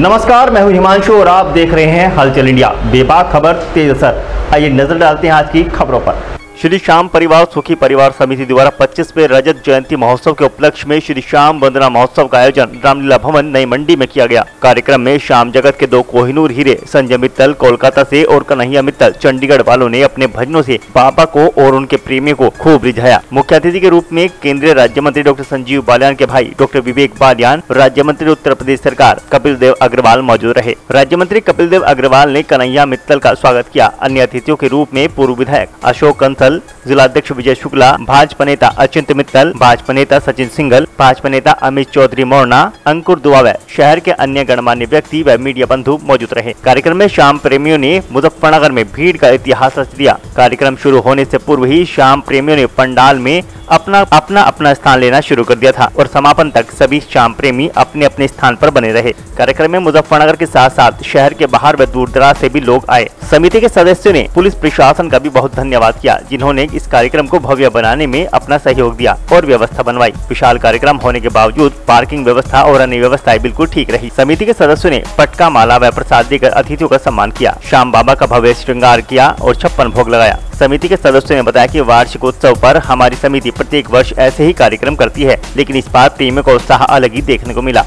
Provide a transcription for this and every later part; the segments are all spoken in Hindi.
नमस्कार, मैं हूं हिमांशु और आप देख रहे हैं हलचल इंडिया, बेबाक खबर तेज असर। आइए नजर डालते हैं आज की खबरों पर। श्री श्याम परिवार सुखी परिवार समिति द्वारा 25वें रजत जयंती महोत्सव के उपलक्ष्य में श्री श्याम वंदना महोत्सव का आयोजन रामलीला भवन नई मंडी में किया गया। कार्यक्रम में श्याम जगत के दो कोहिनूर हीरे संजय मित्तल कोलकाता से और कन्हैया मित्तल चंडीगढ़ वालों ने अपने भजनों से बाबा को और उनके प्रेमियों को खूब रिझाया। मुख्य अतिथि के रूप में केंद्रीय राज्य मंत्री डॉक्टर संजीव बालियान के भाई डॉक्टर विवेक बालियान, राज्य मंत्री उत्तर प्रदेश सरकार कपिल देव अग्रवाल मौजूद रहे। राज्य मंत्री कपिल देव अग्रवाल ने कन्हैया मित्तल का स्वागत किया। अन्य अतिथियों के रूप में पूर्व विधायक अशोक कंसल, जिलाध्यक्ष विजय शुक्ला, भाजपा नेता अचिंत मित्तल, भाजपा नेता सचिन सिंहल, भाजपा नेता अमित चौधरी मोरना, अंकुर दुआवे, शहर के अन्य गणमान्य व्यक्ति व मीडिया बंधु मौजूद रहे। कार्यक्रम में श्याम प्रेमियों ने मुजफ्फरनगर में भीड़ का इतिहास रच दिया। कार्यक्रम शुरू होने से पूर्व ही श्याम प्रेमियों ने पंडाल में अपना स्थान लेना शुरू कर दिया था और समापन तक सभी श्याम प्रेमी अपने अपने स्थान पर बने रहे। कार्यक्रम में मुजफ्फरनगर के साथ साथ शहर के बाहर व दूर दराज से भी लोग आए। समिति के सदस्यों ने पुलिस प्रशासन का भी बहुत धन्यवाद किया, जिन्होंने इस कार्यक्रम को भव्य बनाने में अपना सहयोग दिया और व्यवस्था बनवाई। विशाल कार्यक्रम होने के बावजूद पार्किंग व्यवस्था और अन्य व्यवस्थाएं बिल्कुल ठीक रही। समिति के सदस्यों ने पटका माला व प्रसाद देकर अतिथियों का सम्मान किया। श्याम बाबा का भव्य श्रृंगार किया और 56 भोग लगाया। समिति के सदस्यों ने बताया कि वार्षिकोत्सव पर हमारी समिति प्रत्येक वर्ष ऐसे ही कार्यक्रम करती है, लेकिन इस बार प्रेमियों का उत्साह अलग ही देखने को मिला।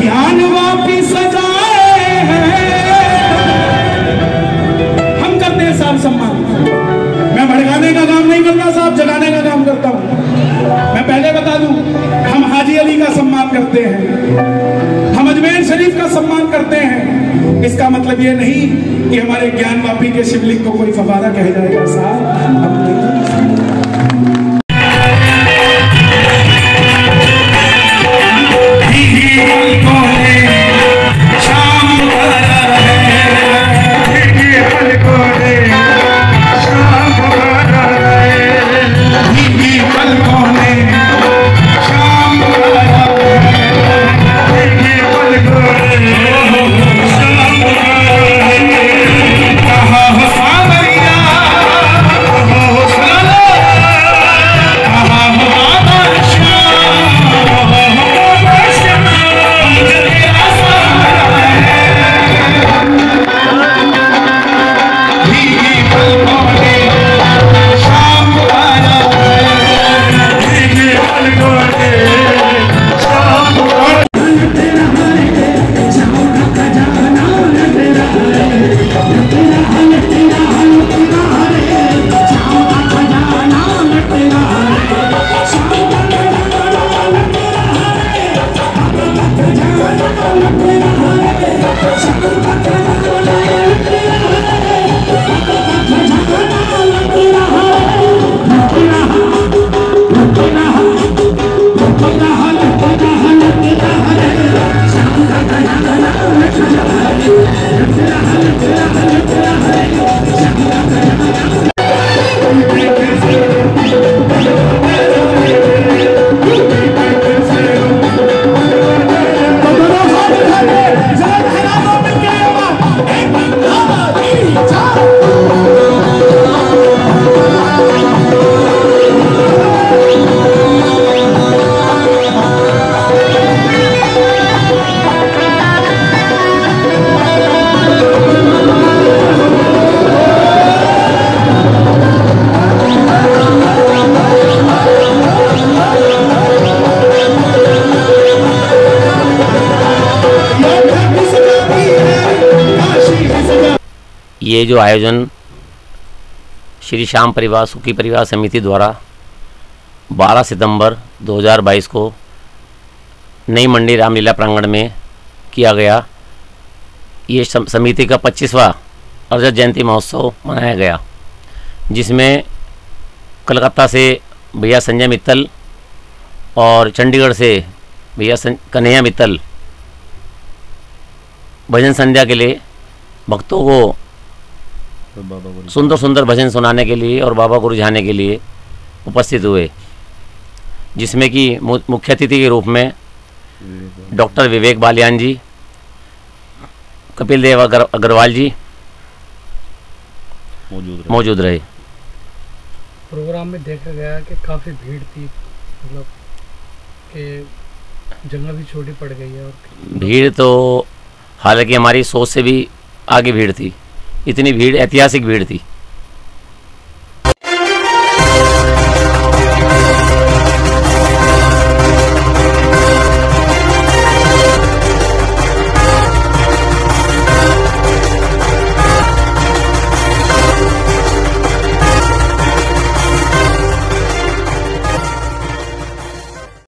ज्ञानवापी सजाए हैं। हम करते हैं साहब सम्मान। मैं भड़काने का काम नहीं करता साहब, जगाने का काम करता हूँ। मैं पहले बता दूं, हम हाजी अली का सम्मान करते हैं, हम अजमेर शरीफ का सम्मान करते हैं। इसका मतलब ये नहीं कि हमारे ज्ञानवापी के शिवलिंग को कोई फवारा कह जाएगा साहब। ये जो आयोजन श्री श्याम परिवार सुखी परिवार समिति द्वारा 12 सितंबर 2022 को नई मंडी रामलीला प्रांगण में किया गया। ये समिति का 25वां रजत जयंती महोत्सव मनाया गया, जिसमें कोलकाता से भैया संजय मित्तल और चंडीगढ़ से भैया कन्हैया मित्तल भजन संध्या के लिए भक्तों को सुंदर सुंदर भजन सुनाने के लिए और बाबा को रिझाने के लिए उपस्थित हुए, जिसमें कि मुख्य अतिथि के रूप में डॉक्टर विवेक बालियान जी, कपिल देव अग्रवाल जी मौजूद रहे। प्रोग्राम में देखा गया कि काफ़ी भीड़ थी, मतलब कि जगह भी छोटी पड़ गई है और भीड़ तो हालांकि हमारी सोच से भी आगे भीड़ थी, इतनी भीड़ ऐतिहासिक भीड़ थी।